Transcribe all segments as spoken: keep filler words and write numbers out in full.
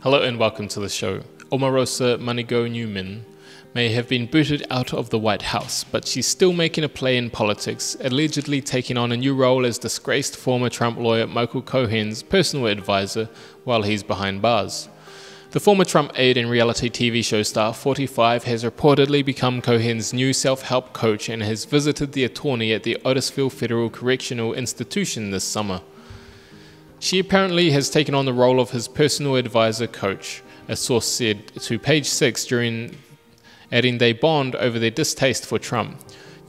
Hello and welcome to the show. Omarosa Manigault Newman may have been booted out of the White House, but she's still making a play in politics, allegedly taking on a new role as disgraced former Trump lawyer Michael Cohen's personal advisor while he's behind bars. The former Trump aide and reality T V show star, forty-five, has reportedly become Cohen's new self-help coach and has visited the attorney at the Otisville Federal Correctional Institution this summer. She apparently has taken on the role of his personal advisor coach, a source said to Page Six during adding they bond over their distaste for Trump.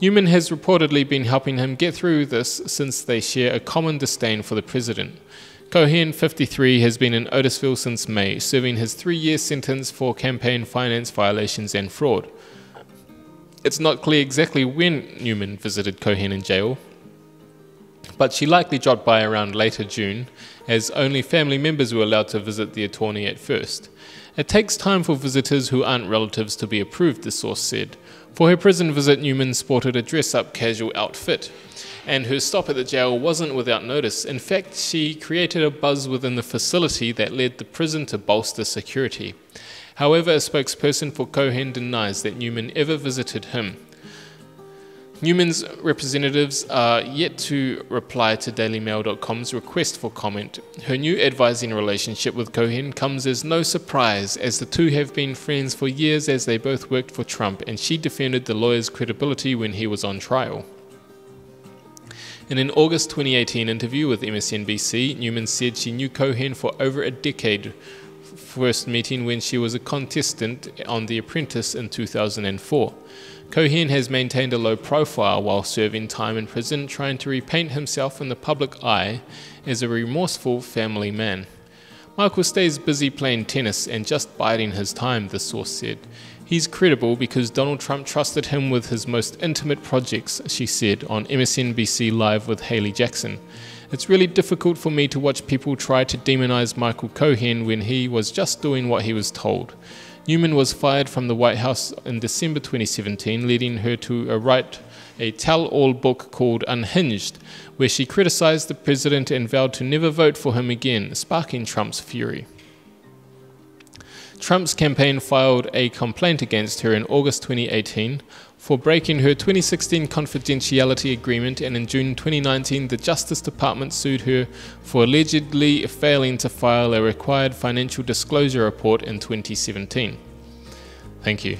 Newman has reportedly been helping him get through this since they share a common disdain for the president. Cohen, fifty-three, has been in Otisville since May, serving his three-year sentence for campaign finance violations and fraud. It's not clear exactly when Newman visited Cohen in jail, but she likely dropped by around later June, as only family members were allowed to visit the attorney at first. It takes time for visitors who aren't relatives to be approved, the source said. For her prison visit, Newman sported a dress-up casual outfit, and her stop at the jail wasn't without notice. In fact, she created a buzz within the facility that led the prison to bolster security. However, a spokesperson for Cohen denies that Newman ever visited him. Newman's representatives are yet to reply to Daily Mail dot com's request for comment. Her new advising relationship with Cohen comes as no surprise, as the two have been friends for years as they both worked for Trump, and she defended the lawyer's credibility when he was on trial. In an August twenty eighteen interview with M S N B C, Newman said she knew Cohen for over a decade, first meeting when she was a contestant on The Apprentice in two thousand four. Cohen has maintained a low profile while serving time in prison, trying to repaint himself in the public eye as a remorseful family man. Michael stays busy playing tennis and just biding his time, the source said. He's credible because Donald Trump trusted him with his most intimate projects, she said on M S N B C Live with Haley Jackson. It's really difficult for me to watch people try to demonize Michael Cohen when he was just doing what he was told. Newman was fired from the White House in December twenty seventeen, leading her to write a tell-all book called Unhinged, where she criticized the president and vowed to never vote for him again, sparking Trump's fury. Trump's campaign filed a complaint against her in August twenty eighteen for breaking her twenty sixteen confidentiality agreement, and in June twenty nineteen, the Justice Department sued her for allegedly failing to file a required financial disclosure report in twenty seventeen. Thank you.